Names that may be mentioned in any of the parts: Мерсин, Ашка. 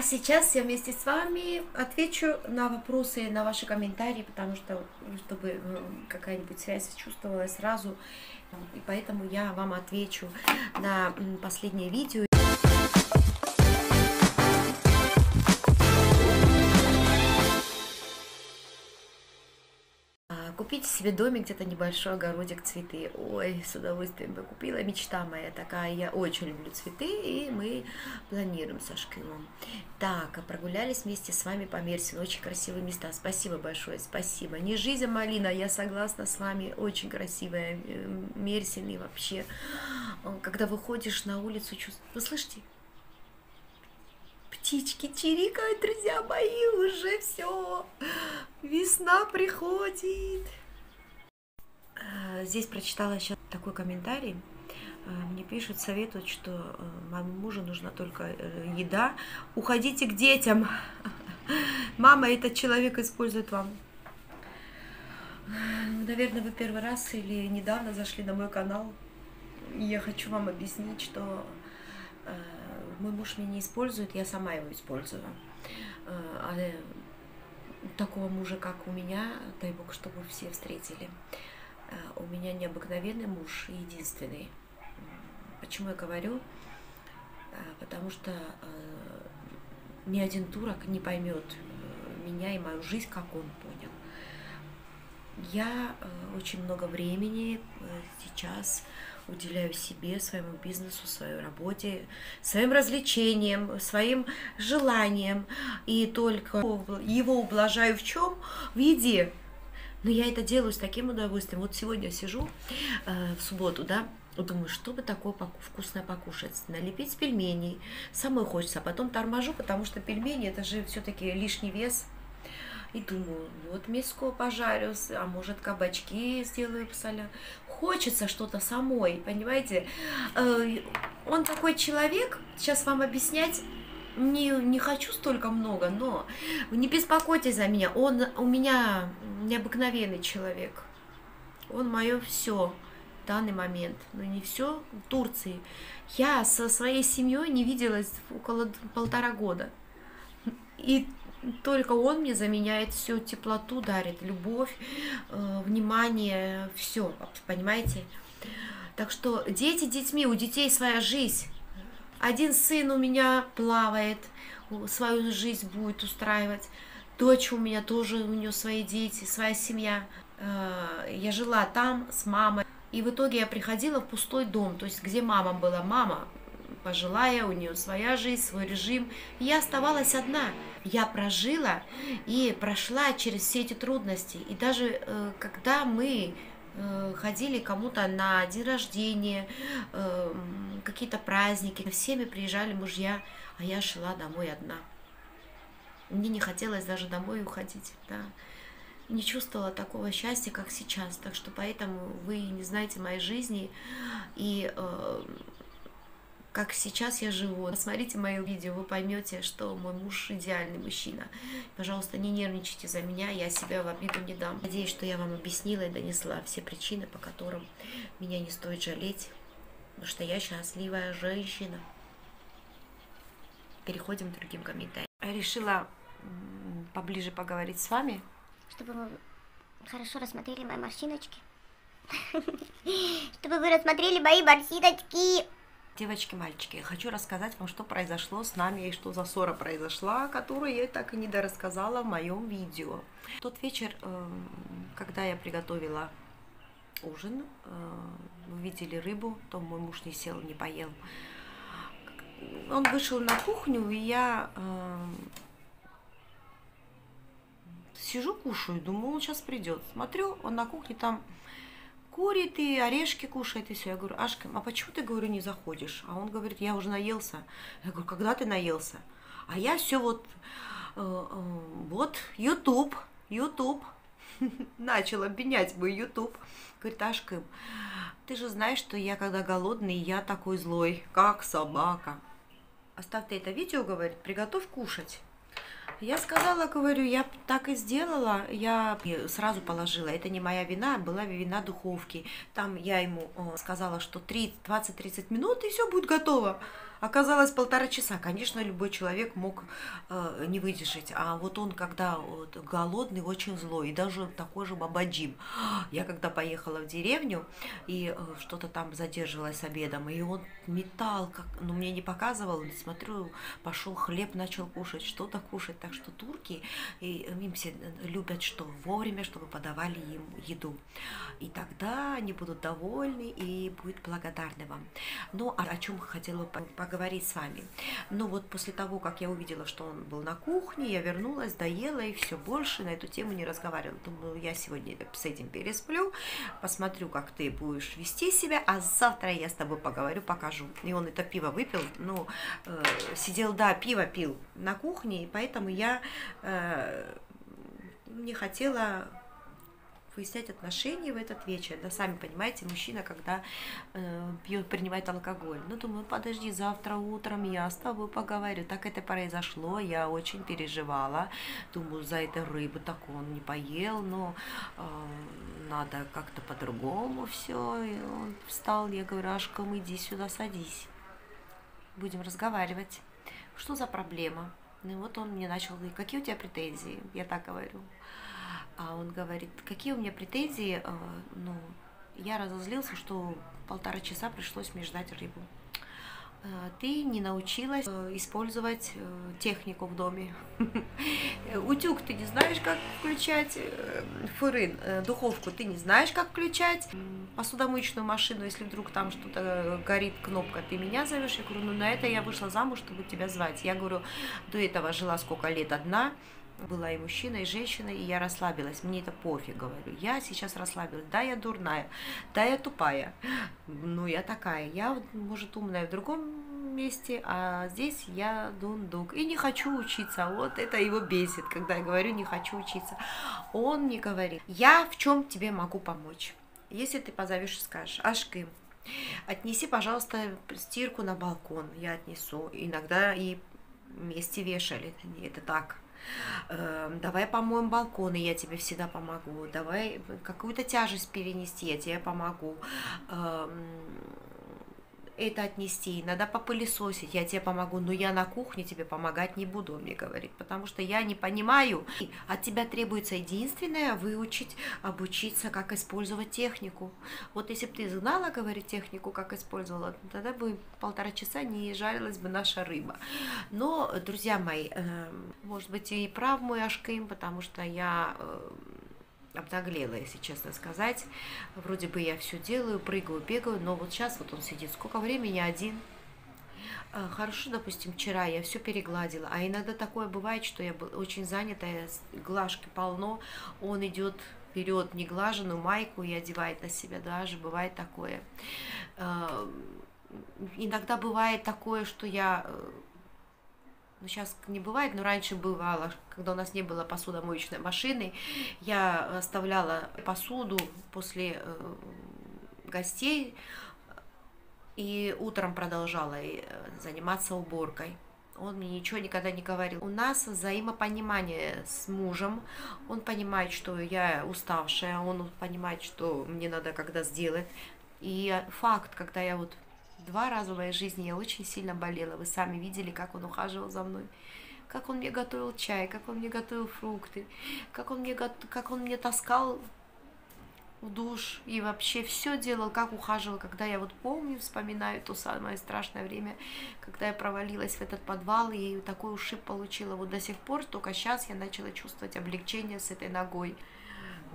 А сейчас я вместе с вами отвечу на вопросы, на ваши комментарии, потому что, чтобы какая-нибудь связь чувствовалась сразу, и поэтому я вам отвечу на последнее видео. Купите себе домик, где-то небольшой огородик, цветы. Ой, с удовольствием бы купила. Мечта моя такая. Я очень люблю цветы, и мы планируем со Шкилом. Так, прогулялись вместе с вами по Мерсину. Очень красивые места. Спасибо большое, спасибо. Не жизнь, а малина. Я согласна с вами. Очень красивая Мерсин. И вообще, когда выходишь на улицу, чувствуешь... Вы слышите? Птички чирикают, друзья мои, уже все, весна приходит. Здесь прочитала сейчас такой комментарий, мне пишут, советуют, что моему мужу нужна только еда, уходите к детям, мама, этот человек использует вам. Наверное, вы первый раз или недавно зашли на мой канал, я хочу вам объяснить, что... Мой муж меня не использует, я сама его использую. А такого мужа, как у меня, дай Бог, чтобы все встретили. У меня необыкновенный муж, единственный. Почему я говорю? Потому что ни один турок не поймет меня и мою жизнь, как он понял. Я очень много времени сейчас уделяю себе, своему бизнесу, своей работе, своим развлечениям, своим желаниям. И только его ублажаю в чем? В еде. Но я это делаю с таким удовольствием. Вот сегодня я сижу в субботу, да, думаю, что бы такое вкусное покушать. Налепить пельменей. Самой хочется, а потом торможу, потому что пельмени это же все-таки лишний вес. И думаю, вот мяско пожарю, а может кабачки сделаю посолю. Хочется что-то самой, понимаете? Он такой человек, сейчас вам объяснять не хочу столько много, но не беспокойтесь за меня. Он у меня необыкновенный человек. Он мое все в данный момент, но не все в Турции. Я со своей семьей не виделась около 1,5 года. И только он мне заменяет всю теплоту, дарит любовь, внимание, все, понимаете? Так что дети детьми, у детей своя жизнь. Один сын у меня плавает, свою жизнь будет устраивать. Дочь у меня тоже, у нее свои дети, своя семья. Я жила там с мамой. И в итоге я приходила в пустой дом, то есть где мама была, мама пожилая, у нее своя жизнь, свой режим. И я оставалась одна. Я прожила и прошла через все эти трудности. И даже когда мы ходили кому-то на день рождения, какие-то праздники, всеми приезжали мужья, а я шла домой одна. Мне не хотелось даже домой уходить, да. Не чувствовала такого счастья, как сейчас. Так что поэтому вы не знаете моей жизни. И... как сейчас я живу. Посмотрите мои видео, вы поймете, что мой муж идеальный мужчина. Пожалуйста, не нервничайте за меня, я себя в обиду не дам. Надеюсь, что я вам объяснила и донесла все причины, по которым меня не стоит жалеть, потому что я счастливая женщина. Переходим к другим комментариям. Я решила поближе поговорить с вами. Чтобы вы хорошо рассмотрели мои морщиночки. Чтобы вы рассмотрели мои морщиночки. Девочки, мальчики, я хочу рассказать вам, что произошло с нами и что за ссора произошла, которую я так и не дорассказала в моем видео. В тот вечер, когда я приготовила ужин, вы видели рыбу, то мой муж не сел, не поел. Он вышел на кухню, и я сижу, кушаю, думаю, он сейчас придет. Смотрю, он на кухне там... курит и орешки кушает, и все. Я говорю, Ашка, а почему ты, говорю, не заходишь? А он говорит, я уже наелся. Я говорю, когда ты наелся? А я все вот YouTube. Начал обвинять мой YouTube. Говорит, Ашка, ты же знаешь, что я, когда голодный, я такой злой, как собака. Оставь ты это видео, говорит, приготовь кушать. Я сказала, говорю, я так и сделала, я сразу положила, это не моя вина, была вина духовки. Там я ему сказала, что 20-30 минут и все будет готово. Оказалось, 1,5 часа. Конечно, любой человек мог не выдержать. А вот он, когда вот, голодный, очень злой. И даже такой же бабаджим. Я когда поехала в деревню, и что-то там задерживалась с обедом, и он метал, как... ну, мне не показывал, смотрю, пошел хлеб, начал кушать, что-то кушать. Так что турки, и им все любят, что вовремя, чтобы подавали им еду. И тогда они будут довольны и будут благодарны вам. Ну, о чем хотела поговорить с вами. Ну, вот после того, как я увидела, что он был на кухне, я вернулась, доела, и все, больше на эту тему не разговаривала. Думаю, я сегодня с этим пересплю, посмотрю, как ты будешь вести себя, а завтра я с тобой поговорю, покажу. И он это пиво выпил, ну, сидел, да, пиво пил на кухне, и поэтому я не хотела выяснять отношения в этот вечер. Да, сами понимаете, мужчина, когда пьет, принимает алкоголь. Ну, думаю, подожди, завтра утром я с тобой поговорю. Так это произошло, я очень переживала. Думаю, за эту рыбу так он не поел, но надо как-то по-другому все. И он встал, я говорю, Ашкам, иди сюда, садись. Будем разговаривать. Что за проблема? Ну, и вот он мне начал говорить, какие у тебя претензии? Я так говорю. А он говорит, какие у меня претензии, ну, я разозлился, что 1,5 часа пришлось мне ждать рыбу. Ты не научилась использовать технику в доме. Утюг ты не знаешь, как включать, фырын, духовку ты не знаешь, как включать, посудомоечную машину, если вдруг там что-то горит, кнопка, ты меня зовешь. Я говорю, ну на это я вышла замуж, чтобы тебя звать. Я говорю, до этого жила сколько лет одна. Была и мужчина, и женщина, и я расслабилась. Мне это пофиг, говорю. Я сейчас расслабилась. Да, я дурная, да, я тупая. Ну, я такая. Я, может, умная в другом месте, а здесь я дундук. И не хочу учиться. Вот это его бесит, когда я говорю, не хочу учиться. Он мне говорит, я в чем тебе могу помочь? Если ты позовешь и скажешь, Ашкым, отнеси, пожалуйста, стирку на балкон. Я отнесу. Иногда и вместе вешали. Это так. Давай помоем балконы, я тебе всегда помогу. Давай какую-то тяжесть перенести, я тебе помогу. Это отнести, надо попылесосить, я тебе помогу, но я на кухне тебе помогать не буду, он мне говорит, потому что я не понимаю. От тебя требуется единственное, выучить, обучиться, как использовать технику. Вот если бы ты знала, говорит, технику, как использовала, тогда бы 1,5 часа не жарилась бы наша рыба. Но, друзья мои, может быть, и прав мой Ашкым, потому что я... обнаглела, если честно сказать. Вроде бы я все делаю, прыгаю, бегаю, но вот сейчас вот он сидит. Сколько времени один? Хорошо, допустим, вчера я все перегладила, а иногда такое бывает, что я очень занятая, глажки полно, он идет вперед, неглаженную майку и одевает на себя, даже бывает такое. Иногда бывает такое, что я... Ну, сейчас не бывает, но раньше бывало, когда у нас не было посудомоечной машины, я оставляла посуду после гостей и утром продолжала заниматься уборкой. Он мне ничего никогда не говорил. У нас взаимопонимание с мужем. Он понимает, что я уставшая, он понимает, что мне надо когда сделать. И факт, когда я вот... 2 раза в моей жизни я очень сильно болела. Вы сами видели, как он ухаживал за мной. Как он мне готовил чай, как он мне готовил фрукты, как он мне таскал в душ и вообще все делал, как ухаживал. Когда я вот помню, вспоминаю то самое страшное время, когда я провалилась в этот подвал и такой ушиб получила. Вот до сих пор, только сейчас я начала чувствовать облегчение с этой ногой.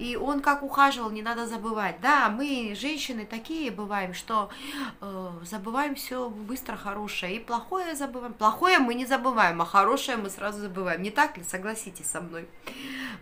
И он как ухаживал, не надо забывать. Да, мы, женщины, такие бываем, что забываем все быстро хорошее. И плохое забываем. Плохое мы не забываем, а хорошее мы сразу забываем. Не так ли? Согласитесь со мной.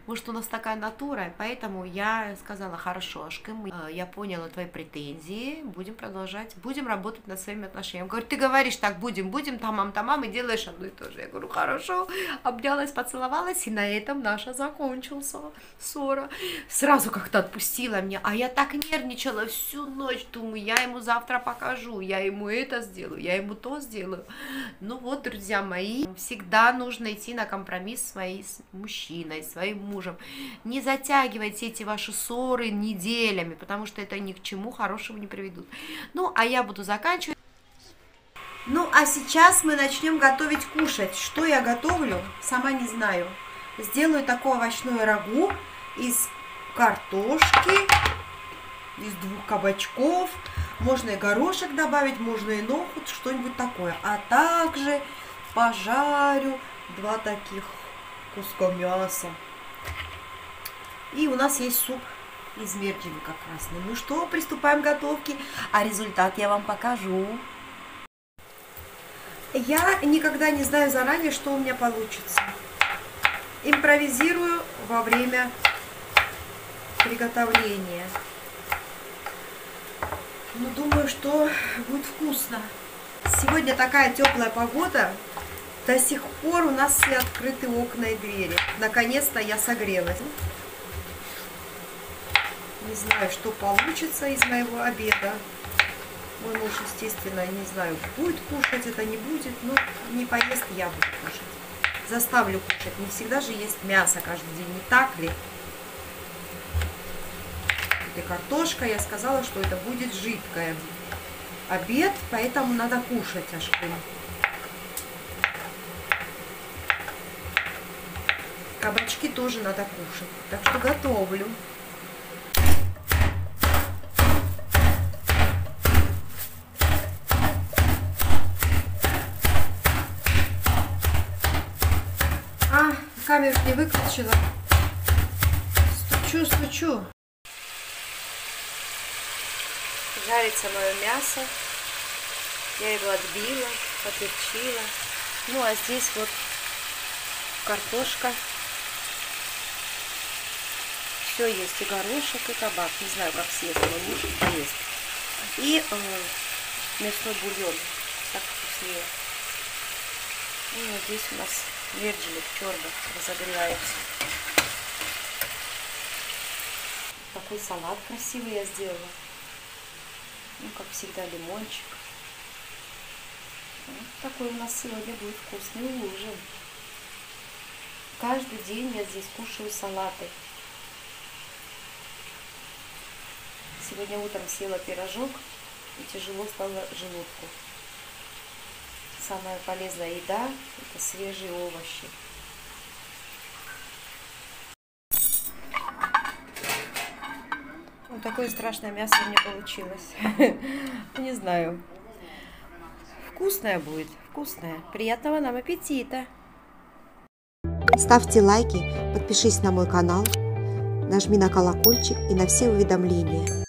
Может, у нас такая натура. Поэтому я сказала, хорошо, Ашкым, я поняла твои претензии. Будем продолжать. Будем работать над своими отношениями. Я говорю, ты говоришь так, будем, тамам, и делаешь одно и то же. Я говорю, хорошо. Обнялась, поцеловалась. И на этом наша закончился ссора. Сразу как-то отпустила меня, а я так нервничала всю ночь, думаю, я ему завтра покажу, я ему это сделаю, я ему то сделаю. Ну вот, друзья мои, всегда нужно идти на компромисс с мужчиной, своим мужем. Не затягивайте эти ваши ссоры неделями, потому что это ни к чему хорошему не приведут. Ну, а я буду заканчивать. Ну, а сейчас мы начнем готовить кушать. Что я готовлю, сама не знаю. Сделаю такое овощное рагу из картошки, из 2 кабачков. Можно и горошек добавить, можно и нохут, что-нибудь такое. А также пожарю 2 таких куска мяса. И у нас есть суп из мерзинка красный. Ну что, приступаем к готовке. А результат я вам покажу. Я никогда не знаю заранее, что у меня получится. Импровизирую во время приготовления. Ну, думаю, что будет вкусно. Сегодня такая теплая погода. До сих пор у нас все открыты окна и двери. Наконец-то я согрелась. Не знаю, что получится из моего обеда. Мой муж, естественно, не знаю, будет кушать, это не будет. Но не поест, я буду кушать. Заставлю кушать. Не всегда же есть мясо каждый день, не так ли? И картошка, я сказала, что это будет жидкое обед, поэтому надо кушать аж. Кабачки тоже надо кушать, так что готовлю. А, камеру не выключила. Стучу, стучу. Жарится мое мясо, я его отбила, поперчила. Ну а здесь вот картошка. Все есть, и горошек, и кабак. Не знаю, как съесть, но лучше поесть. И мясной бульон. Так вкуснее. Ну, здесь у нас мерзинок черный разогревается. Такой салат красивый я сделала. Ну, как всегда, лимончик. Вот такой у нас сегодня будет вкусный ужин. Каждый день я здесь кушаю салаты. Сегодня утром съела пирожок и тяжело стало желудку. Самая полезная еда – это свежие овощи. Вот такое страшное мясо у меня получилось. Не знаю. Вкусное будет, вкусное. Приятного нам аппетита! Ставьте лайки, подпишись на мой канал, нажми на колокольчик и на все уведомления.